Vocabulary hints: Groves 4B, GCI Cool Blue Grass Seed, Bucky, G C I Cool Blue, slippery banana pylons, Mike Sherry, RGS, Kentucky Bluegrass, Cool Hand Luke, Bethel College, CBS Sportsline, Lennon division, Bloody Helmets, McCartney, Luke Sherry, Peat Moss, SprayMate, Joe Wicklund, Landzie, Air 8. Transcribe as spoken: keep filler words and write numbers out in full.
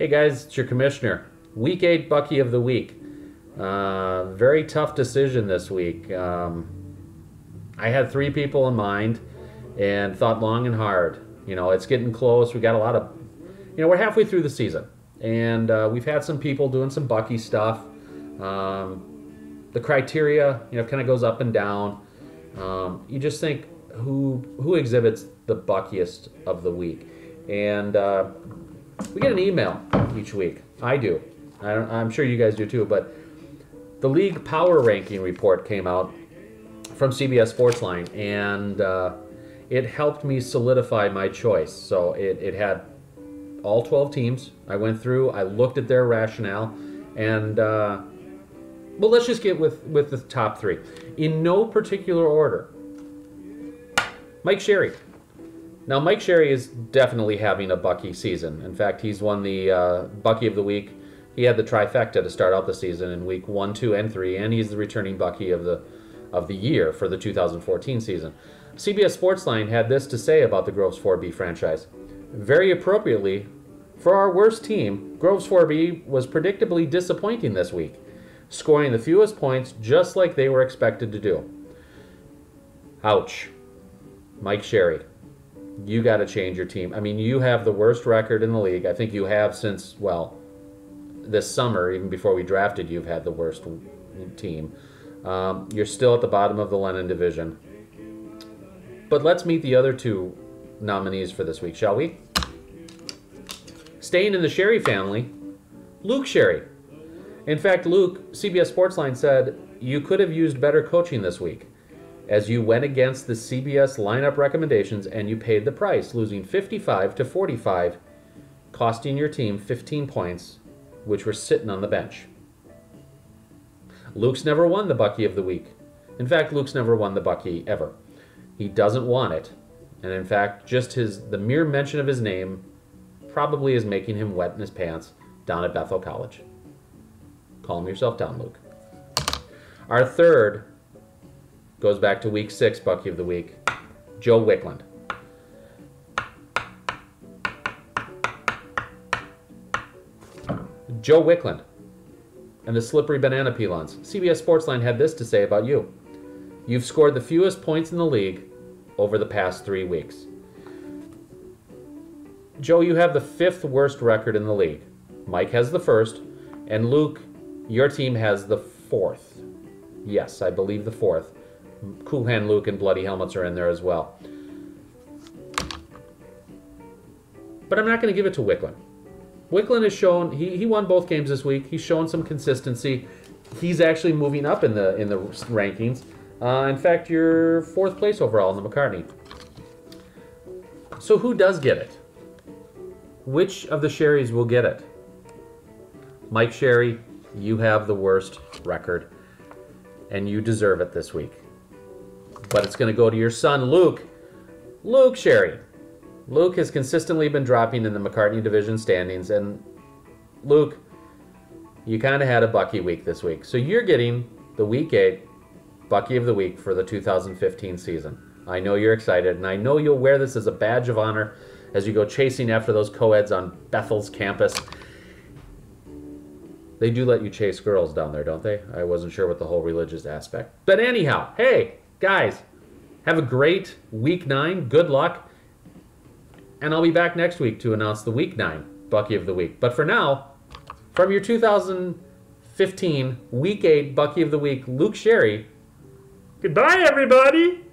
Hey guys, it's your commissioner. Week eight Bucky of the Week. Uh, very tough decision this week. Um, I had three people in mind and thought long and hard. You know, it's getting close. We got a lot of, you know, we're halfway through the season. And uh, we've had some people doing some Bucky stuff. Um, the criteria, you know, kind of goes up and down. Um, you just think who who exhibits the Buckiest of the week. And uh, we get an email each week. I do. I don't, I'm sure you guys do too. But the league power ranking report came out from C B S Sportsline, and uh, it helped me solidify my choice. So it, it had all twelve teams. I went through, I looked at their rationale, and uh, well, let's just get with, with the top three. In no particular order, Mike Sherry. Now, Mike Sherry is definitely having a Bucky season. In fact, he's won the uh, Bucky of the Week. He had the trifecta to start out the season in week one, two, and three, and he's the returning Bucky of the of the year for the two thousand fourteen season. C B S Sportsline had this to say about the Groves four B franchise. Very appropriately, for our worst team, Groves four B was predictably disappointing this week, scoring the fewest points just like they were expected to do. Ouch. Mike Sherry, you got to change your team. I mean, you have the worst record in the league. I think you have since, well, this summer, even before we drafted, you've had the worst team. Um, you're still at the bottom of the Lennon division. But let's meet the other two nominees for this week, shall we? Staying in the Sherry family, Luke Sherry. In fact, Luke, C B S Sportsline said, you could have used better coaching this week, as you went against the C B S lineup recommendations and you paid the price, losing fifty-five to forty-five, costing your team fifteen points, which were sitting on the bench. Luke's never won the Bucky of the Week. In fact, Luke's never won the Bucky ever. He doesn't want it. And in fact, just his the mere mention of his name probably is making him wet in his pants down at Bethel College. Calm yourself down, Luke. Our third goes back to week six Bucky of the Week, Joe Wicklund. Joe Wicklund and the Slippery Banana Pylons. C B S Sportsline had this to say about you. You've scored the fewest points in the league over the past three weeks. Joe, you have the fifth worst record in the league. Mike has the first, and Luke, your team has the fourth. Yes, I believe the fourth. Cool Hand Luke and Bloody Helmets are in there as well. But I'm not going to give it to Wicklund. Wicklund has shown, he, he won both games this week. He's shown some consistency. He's actually moving up in the in the rankings. Uh, in fact, you're fourth place overall in the McCartney. So who does get it? Which of the Sherrys will get it? Mike Sherry, you have the worst record, and you deserve it this week. But it's going to go to your son, Luke. Luke Sherry. Luke has consistently been dropping in the McCartney division standings, and Luke, you kind of had a Bucky week this week. So you're getting the week eight Bucky of the Week for the two thousand fifteen season. I know you're excited, and I know you'll wear this as a badge of honor as you go chasing after those co-eds on Bethel's campus. They do let you chase girls down there, don't they? I wasn't sure what the whole religious aspect. But anyhow, hey, guys, have a great week nine. Good luck. And I'll be back next week to announce the Week nine Bucky of the Week. But for now, from your two thousand fifteen Week eight Bucky of the Week, Luke Sherry, goodbye, everybody!